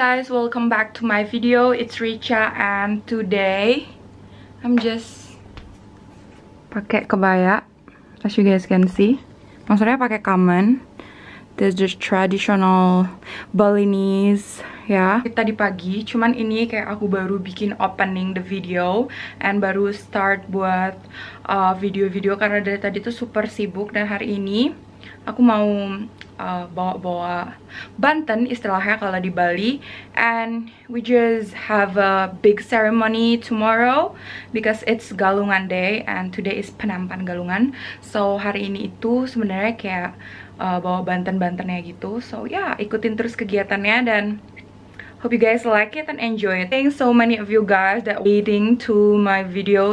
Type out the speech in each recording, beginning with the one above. Guys, welcome back to my video. It's Richa and today I'm just pakai kebaya, as you guys can see. Maksudnya pakai kamen. This is just traditional Balinese, ya. Tadi pagi, cuman ini kayak aku baru bikin opening the video and baru start buat video-video karena dari tadi tuh super sibuk dan hari ini aku mau bawa-bawa Banten istilahnya kalau di Bali, and we just have a big ceremony tomorrow because it's Galungan Day and today is Penampan Galungan. So hari ini itu sebenarnya kayak bawa Banten-Bantennya gitu. So ya, ikutin terus kegiatannya dan hope you guys like it and enjoy it. Thanks so many of you guys that waiting to my video.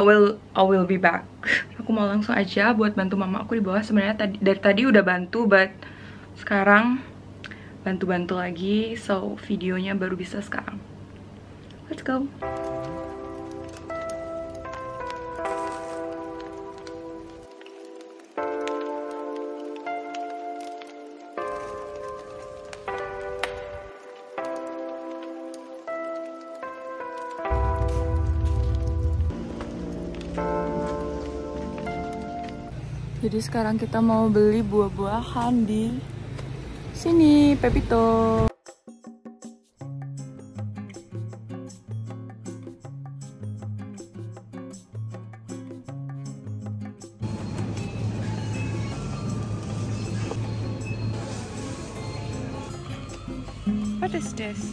I will be back. Aku mau langsung aja buat bantu mama aku di bawah. Sebenarnya dari tadi udah bantu, but sekarang bantu-bantu lagi. So videonya baru bisa sekarang. Let's go. Jadi sekarang kita mau beli buah-buahan di sini, Pepito. What is this?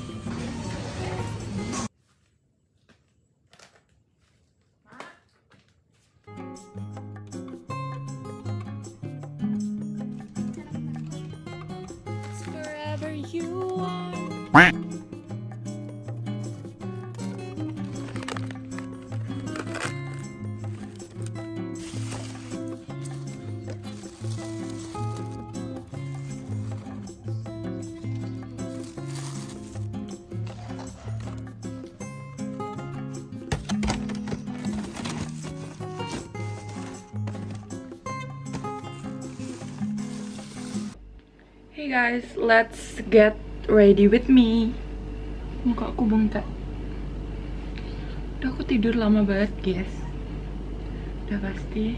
Hey guys, let's get ready with me. Muka aku bengkak. Udah, aku tidur lama banget guys. Udah pasti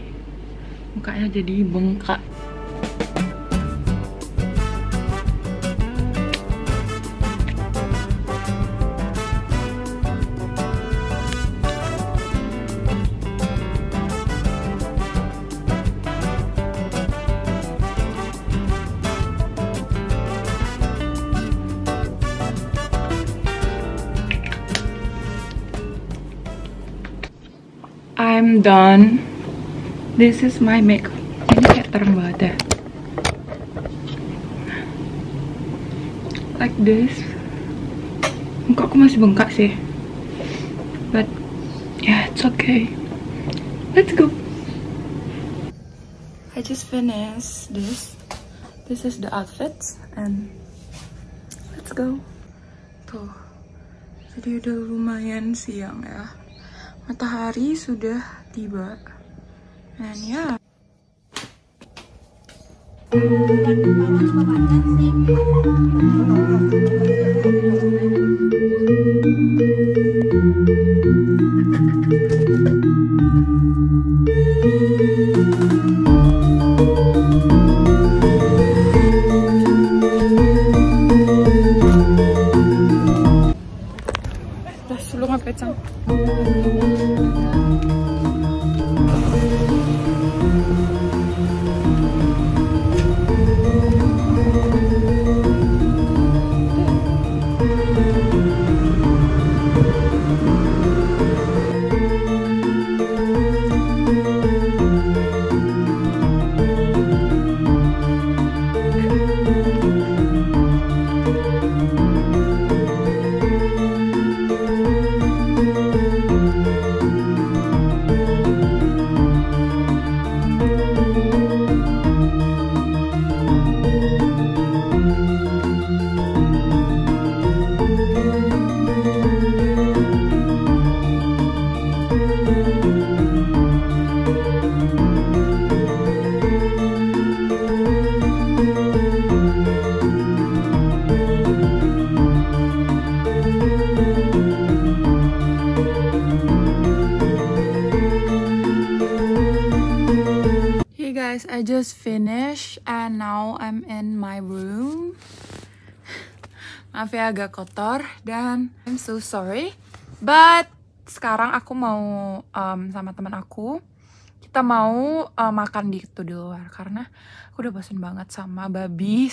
mukanya jadi bengkak. I'm done. This is my makeup. Ini kayak terang banget ya. Like this. Muka aku masih bengkak sih. But yeah, it's okay. Let's go. I just finished this. This is the outfit and let's go. Tuh. Jadi udah lumayan siang ya. Matahari sudah tiba. And yeah. just finished and now I'm in my room. Maaf ya agak kotor dan I'm so sorry. But sekarang aku mau sama teman aku. Kita mau makan gitu di luar karena aku udah bosan banget sama babi.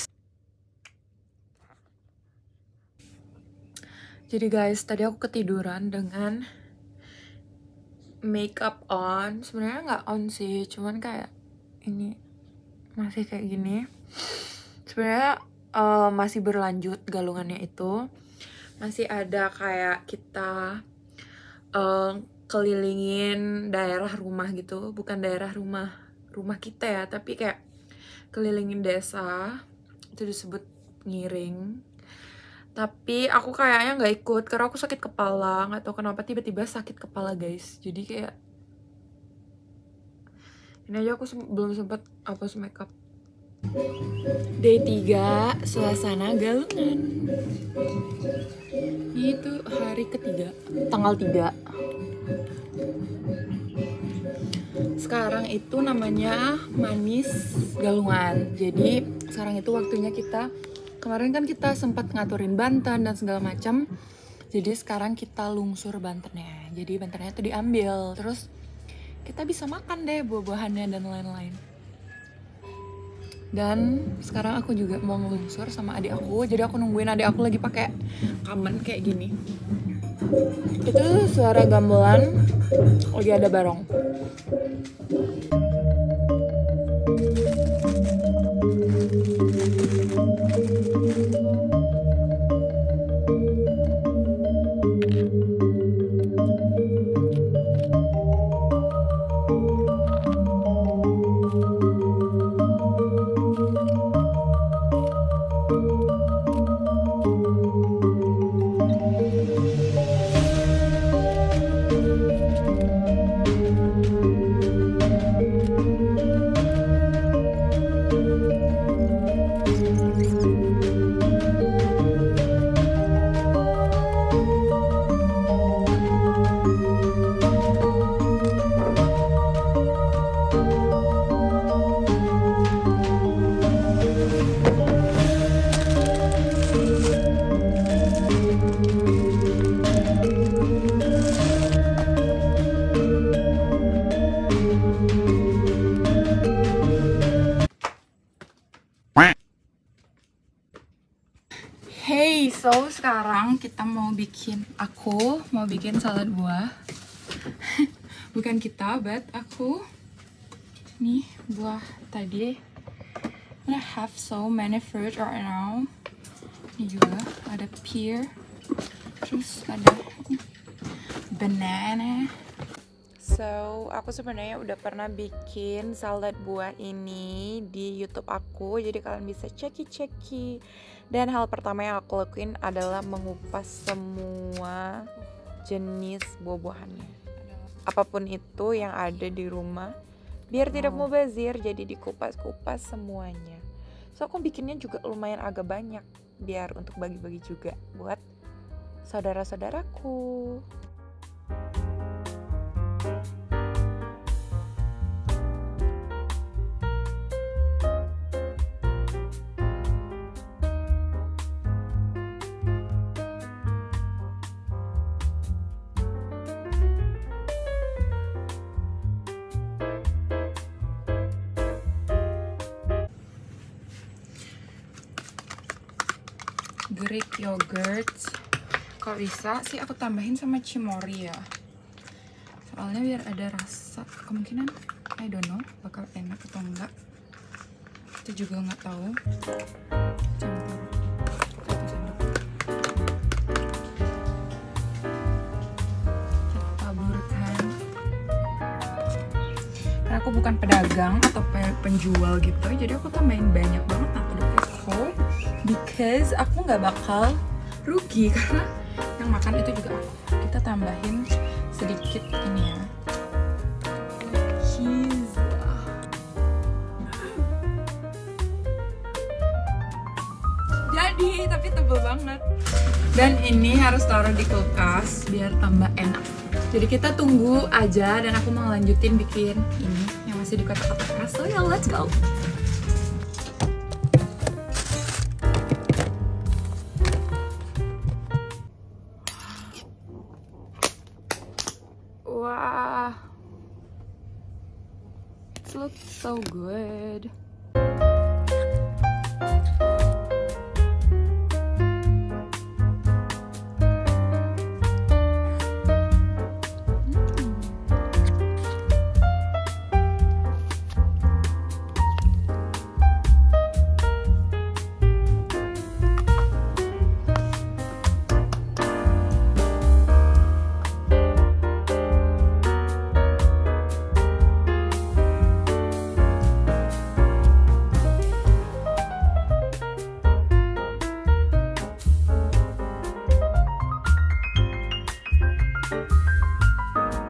Jadi guys, tadi aku ketiduran dengan makeup on. Sebenarnya nggak on sih, cuman kayak ini masih kayak gini. Sebenarnya masih berlanjut galungannya itu. Masih ada kayak kita kelilingin daerah rumah gitu, bukan daerah rumah kita ya, tapi kayak kelilingin desa, itu disebut ngiring. Tapi aku kayaknya nggak ikut karena aku sakit kepala, nggak tahu kenapa tiba-tiba sakit kepala guys. Jadi kayak ini aja aku belum sempat hapus makeup. Day 3, suasana galungan. Itu hari ketiga, tanggal 3. Sekarang itu namanya manis galungan. Jadi sekarang itu waktunya kita, kemarin kan kita sempat ngaturin Banten dan segala macam. Jadi sekarang kita lungsur Bantennya. Jadi Bantennya itu diambil, terus kita bisa makan deh buah-buahannya dan lain-lain. Dan sekarang aku juga mau ngelunsur sama adik aku, jadi aku nungguin adik aku lagi pakai kamen kayak gini. Itu suara gamelan, lagi ada barong. So, sekarang kita aku mau bikin salad buah. Bukan kita, but aku. Nih, buah tadi. I have so many fruit right now. Ini juga, ada pear. Terus ada banana. So, aku sebenarnya udah pernah bikin salad buah ini di YouTube aku. Jadi kalian bisa ceki-ceki. Dan hal pertama yang aku lakuin adalah mengupas semua jenis buah-buahannya, apapun itu yang ada di rumah, biar tidak mubazir, jadi dikupas-kupas semuanya. So aku bikinnya juga lumayan agak banyak, biar untuk bagi-bagi juga buat saudara-saudaraku. Greek yogurt, kalau bisa sih aku tambahin sama Cimory ya, soalnya biar ada rasa, kemungkinan I don't know bakal enak atau enggak, itu juga nggak tahu. Kita taburkan. Karena aku bukan pedagang atau penjual gitu, jadi aku tambahin banyak banget aku di Costco. Because aku nggak bakal rugi karena yang makan itu juga aku. Kita tambahin sedikit ini ya, cheese. Jadi tapi tebel banget. Dan ini harus taruh di kulkas biar tambah enak. Jadi kita tunggu aja dan aku mau lanjutin bikin ini yang masih di kota-kotanya. So yeah, let's go! Wah, wow. It looks so good.